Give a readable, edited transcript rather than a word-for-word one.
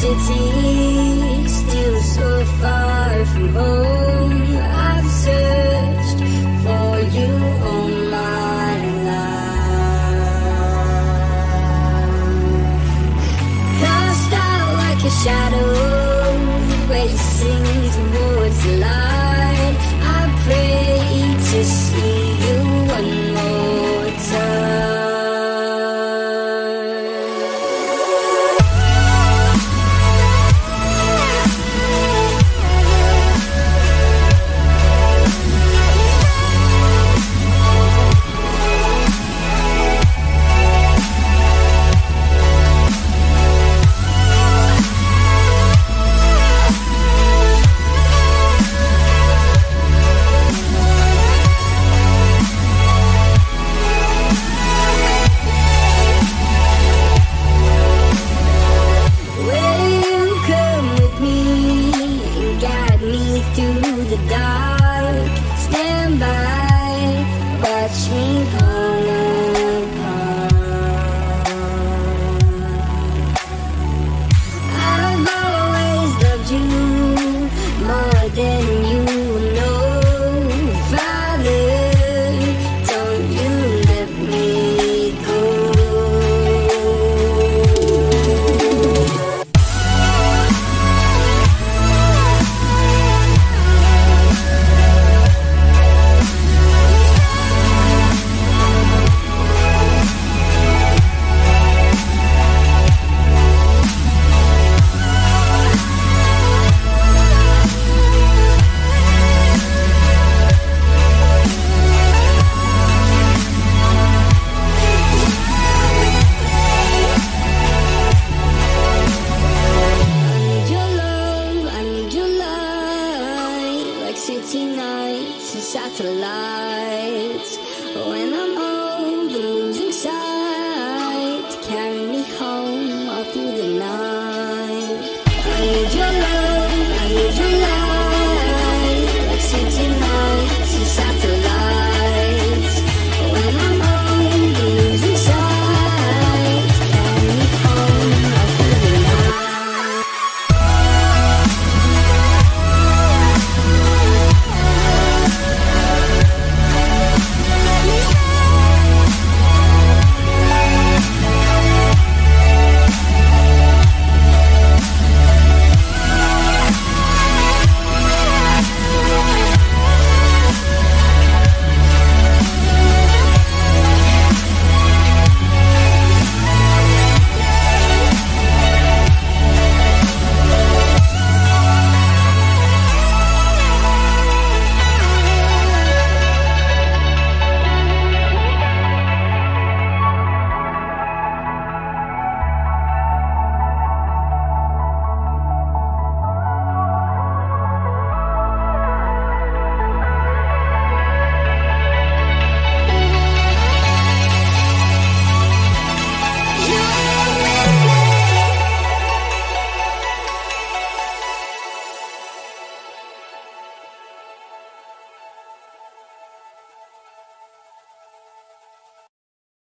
city, still so far from home. I've searched for you all my life. Cast out like a shadow, racing towards the light. I pray to see.